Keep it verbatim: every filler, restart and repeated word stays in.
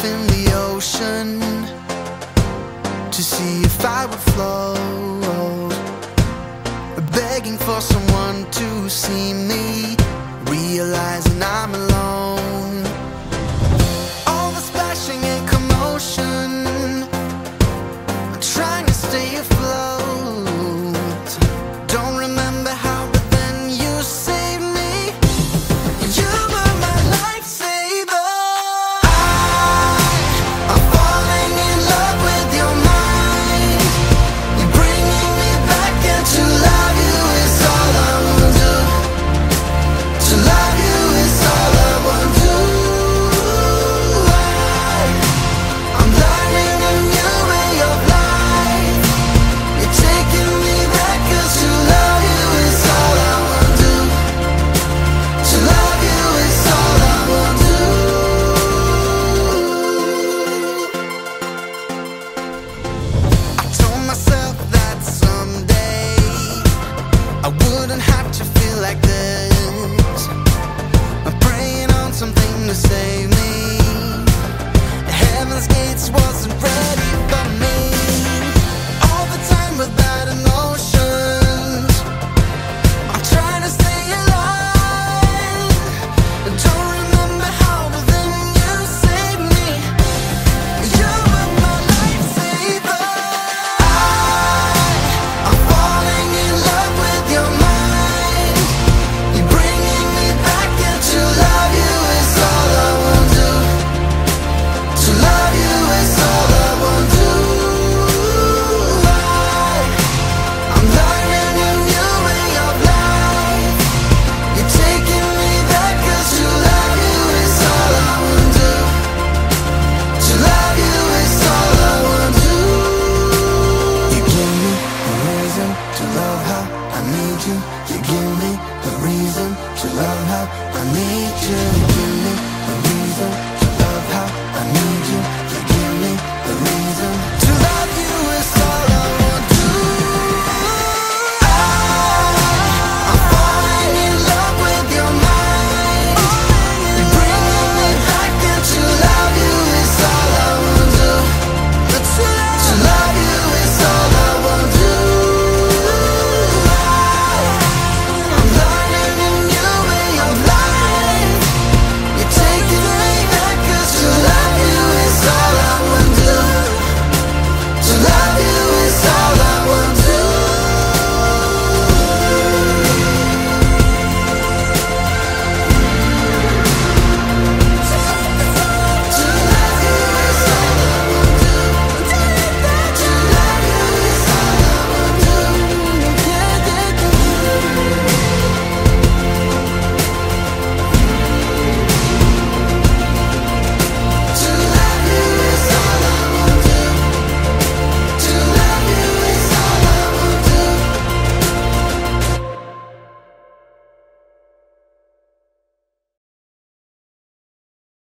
off in the ocean to see if I would float, begging for someone to see me, realizing I'm alone.